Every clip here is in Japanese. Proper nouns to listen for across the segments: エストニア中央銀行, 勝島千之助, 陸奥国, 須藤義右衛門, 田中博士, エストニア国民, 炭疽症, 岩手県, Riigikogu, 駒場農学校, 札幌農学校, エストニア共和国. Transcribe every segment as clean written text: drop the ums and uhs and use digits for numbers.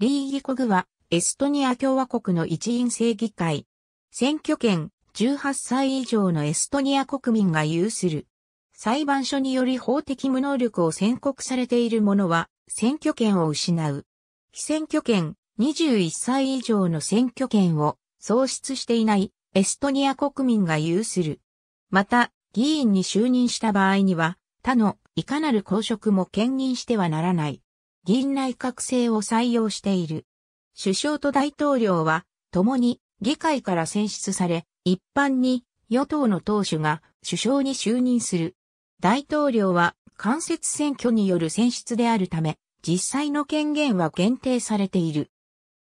リーギコグは、エストニア共和国の一院制議会。選挙権、18歳以上のエストニア国民が有する。裁判所により法的無能力を宣告されている者は、選挙権を失う。被選挙権、21歳以上の選挙権を喪失していないエストニア国民が有する。また、議員に就任した場合には、他のいかなる公職も兼任してはならない。議院内閣制を採用している。首相と大統領は、共に議会から選出され、一般に与党の党首が首相に就任する。大統領は間接選挙による選出であるため、実際の権限は限定されている。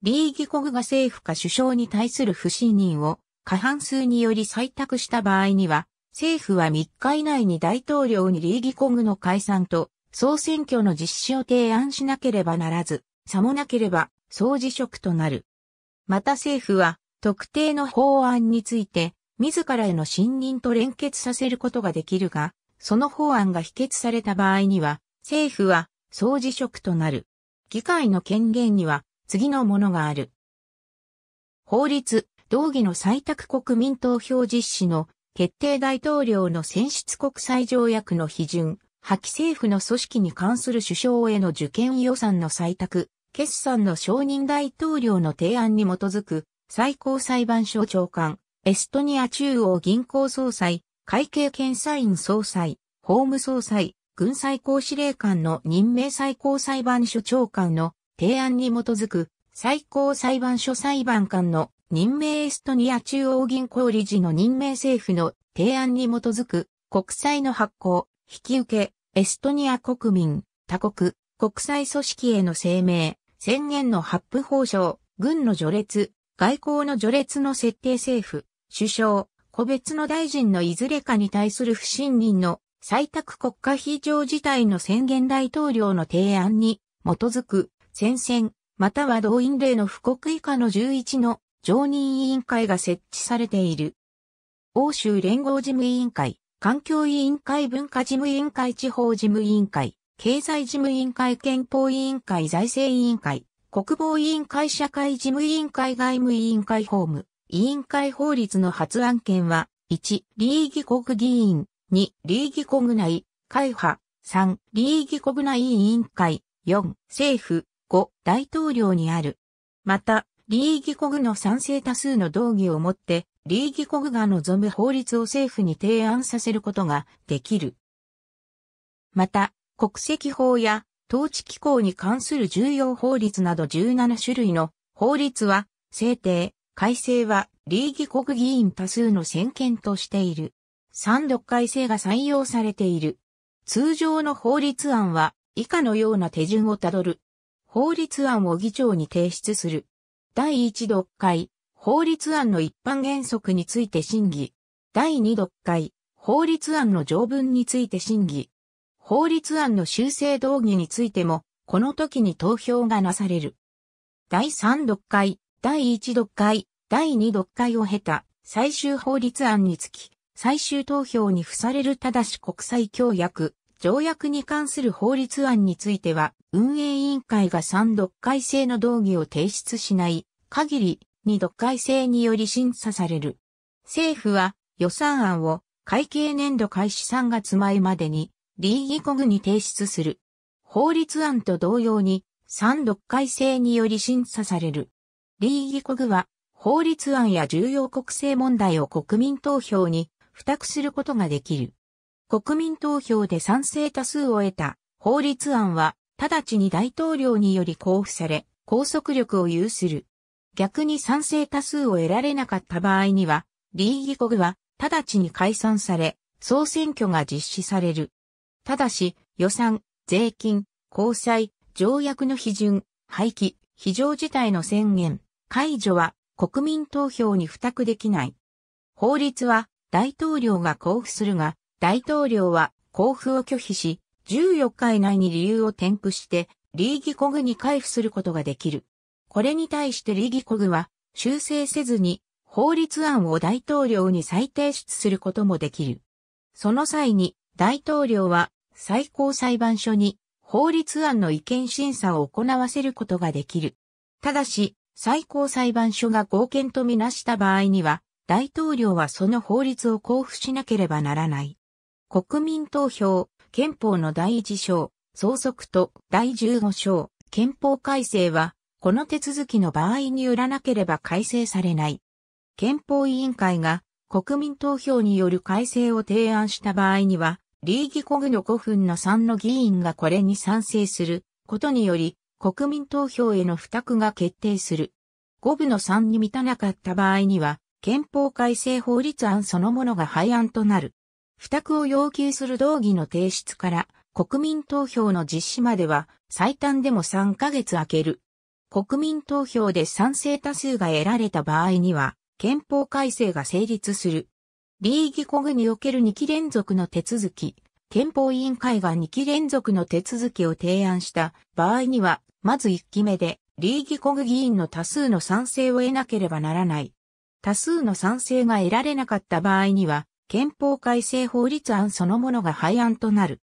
リーギコグが政府か首相に対する不信任を過半数により採択した場合には、政府は3日以内に大統領にリーギコグの解散と総選挙の実施を提案しなければならず、さもなければ総辞職となる。また政府は特定の法案について自らへの信任と連結させることができるが、その法案が否決された場合には政府は総辞職となる。議会の権限には次のものがある。法律、動議の採択国民投票実施の決定大統領の選出国際条約の批准、破棄政府の組織に関する首相への授権予算の採択、決算の承認大統領の提案に基づく最高裁判所長官、エストニア中央銀行総裁、会計検査院総裁、法務総裁、軍最高司令官の任命最高裁判所長官の提案に基づく最高裁判所裁判官の任命エストニア中央銀行理事の任命政府の提案に基づく国債の発行、引き受け、エストニア国民、他国、国際組織への声明、宣言の発布法章、軍の序列、外交の序列の設定政府、首相、個別の大臣のいずれかに対する不信任の採択国家非常事態の宣言大統領の提案に基づく宣戦または動員令の布告以下の11の常任委員会が設置されている。欧州連合事務委員会、環境委員会文化事務委員会地方事務委員会、経済事務委員会憲法委員会財政委員会、国防委員会社会事務委員会外務委員会法務、委員会法律の発案権は、1、リーギコグ議員、2、リーギコグ内、会派、3、リーギコグ内委員会、4、政府、5、大統領にある。また、リーギコグの賛成多数の動議をもって、リーギコグが望む法律を政府に提案させることができる。また、国籍法や統治機構に関する重要法律など17種類の法律は、制定、改正はリーギコグ議員多数の専権としている。3度改正が採用されている。通常の法律案は以下のような手順をたどる。法律案を議長に提出する。第1読解、法律案の一般原則について審議。第2読解、法律案の条文について審議。法律案の修正動議についても、この時に投票がなされる。第3読解、第1読解、第2読解を経た最終法律案につき、最終投票に付されるただし国際協約、条約に関する法律案については、運営委員会が3読解制の動議を提出しない限り、2読解制により審査される。政府は予算案を会計年度開始3月前までに、リーギコグに提出する。法律案と同様に、3読解制により審査される。リーギコグは法律案や重要国政問題を国民投票に付託することができる。国民投票で賛成多数を得た法律案は直ちに大統領により公布され拘束力を有する。逆に賛成多数を得られなかった場合にはリーギコグは直ちに解散され総選挙が実施される。ただし予算、税金、公債、条約の批准、廃棄、非常事態の宣言。解除は国民投票に付託できない。法律は大統領が公布するが、大統領は公布を拒否し、14日以内に理由を添付して、リーギコグに回付することができる。これに対してリーギコグは修正せずに法律案を大統領に再提出することもできる。その際に大統領は最高裁判所に法律案の意見審査を行わせることができる。ただし、最高裁判所が合憲とみなした場合には、大統領はその法律を公布しなければならない。国民投票、憲法の第1章、総則と第15章、憲法改正は、この手続きの場合によらなければ改正されない。憲法委員会が国民投票による改正を提案した場合には、リー議国の5分の3の議員がこれに賛成することにより、国民投票への付託が決定する。5分の3に満たなかった場合には、憲法改正法律案そのものが廃案となる。付託を要求する動議の提出から国民投票の実施までは最短でも3ヶ月空ける。国民投票で賛成多数が得られた場合には、憲法改正が成立する。リー議国における2期連続の手続き、憲法委員会が2期連続の手続きを提案した場合には、まず1期目で、リー議国議員の多数の賛成を得なければならない。多数の賛成が得られなかった場合には、憲法改正法律案そのものが廃案となる。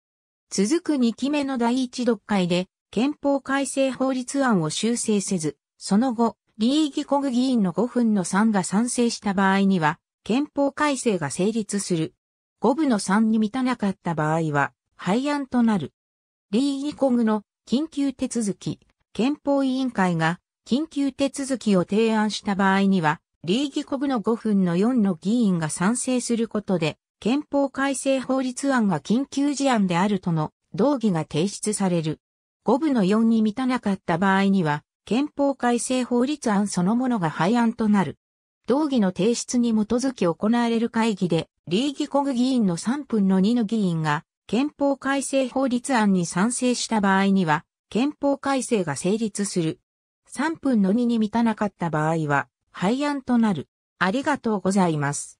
続く2期目の第1読解で、憲法改正法律案を修正せず、その後、リー議国議員の5分の3が賛成した場合には、憲法改正が成立する。5分の3に満たなかった場合は、廃案となる。リー議国の緊急手続き。憲法委員会が緊急手続きを提案した場合には、リー議国の5分の4の議員が賛成することで、憲法改正法律案が緊急事案であるとの動議が提出される。5分の4に満たなかった場合には、憲法改正法律案そのものが廃案となる。動議の提出に基づき行われる会議で、リー議国議員の3分の2の議員が憲法改正法律案に賛成した場合には、憲法改正が成立する。3分の2に満たなかった場合は、廃案となる。ありがとうございます。